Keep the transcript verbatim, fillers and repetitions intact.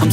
I'm